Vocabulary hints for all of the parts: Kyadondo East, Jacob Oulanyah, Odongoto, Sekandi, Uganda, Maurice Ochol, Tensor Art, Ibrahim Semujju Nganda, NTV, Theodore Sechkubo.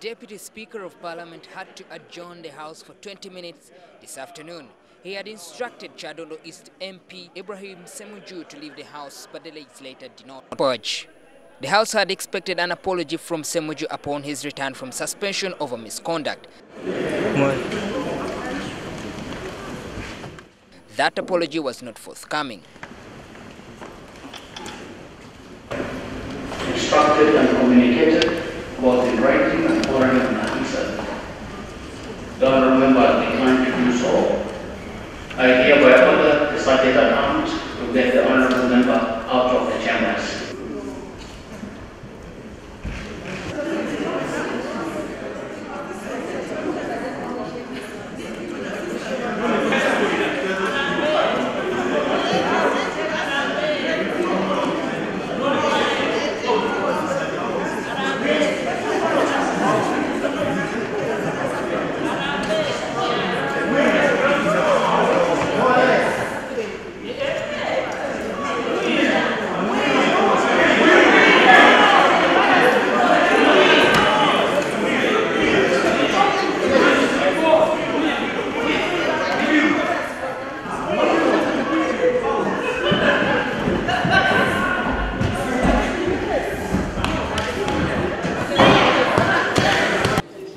Deputy Speaker of Parliament had to adjourn the House for 20 minutes this afternoon. He had instructed Kyadondo East MP Ibrahim Semujju to leave the House, but the legislator did not budge. The House had expected an apology from Semujju upon his return from suspension over misconduct. That apology was not forthcoming. Instructed and communicated both in writing and orally and answered. The Honourable Member declined to do so. I hereby order the Secretary General to get the Honourable Member out of the chambers.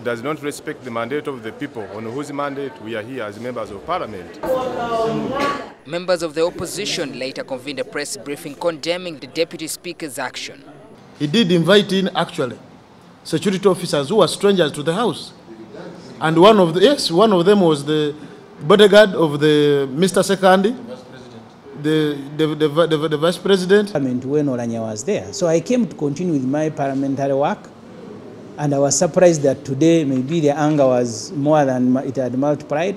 Does not respect the mandate of the people on whose mandate we are here as members of parliament. Members of the opposition later convened a press briefing condemning the deputy speaker's action. He did invite in actually security officers who were strangers to the house, and one of them was the bodyguard of the Mr. Sekandi, the vice president. When Oulanyah was there, so I came to continue with my parliamentary work. And I was surprised that today maybe the anger was more than it had multiplied,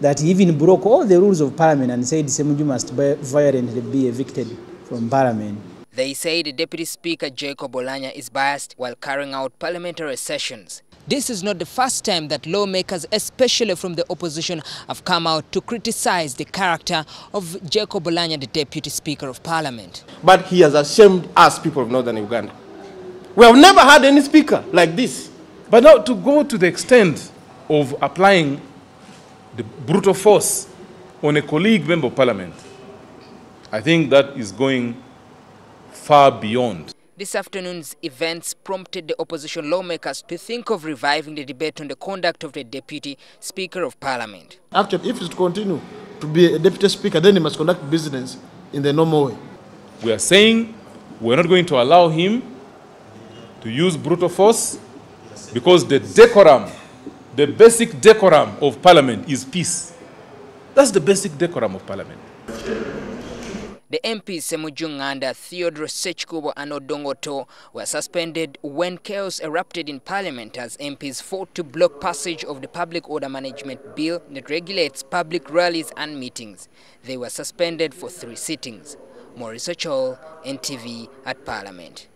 that he even broke all the rules of parliament and said Semujju must violently be evicted from parliament. They say the Deputy Speaker Jacob Oulanyah is biased while carrying out parliamentary sessions. This is not the first time that lawmakers, especially from the opposition, have come out to criticize the character of Jacob Oulanyah, the Deputy Speaker of Parliament. But he has ashamed us, people of Northern Uganda. We have never had any speaker like this. But now to go to the extent of applying the brutal force on a colleague member of parliament, I think that is going far beyond. This afternoon's events prompted the opposition lawmakers to think of reviving the debate on the conduct of the Deputy Speaker of Parliament. Actually, if it continues to be a deputy speaker, then he must conduct business in the normal way. We are saying we are not going to allow him to use brutal force, because the decorum, the basic decorum of parliament is peace. That's the basic decorum of parliament. The MPs Semujju Nganda, Theodore Sechkubo and Odongoto were suspended when chaos erupted in parliament as MPs fought to block passage of the Public Order Management Bill that regulates public rallies and meetings. They were suspended for 3 sittings. Maurice Ochol, NTV at Parliament.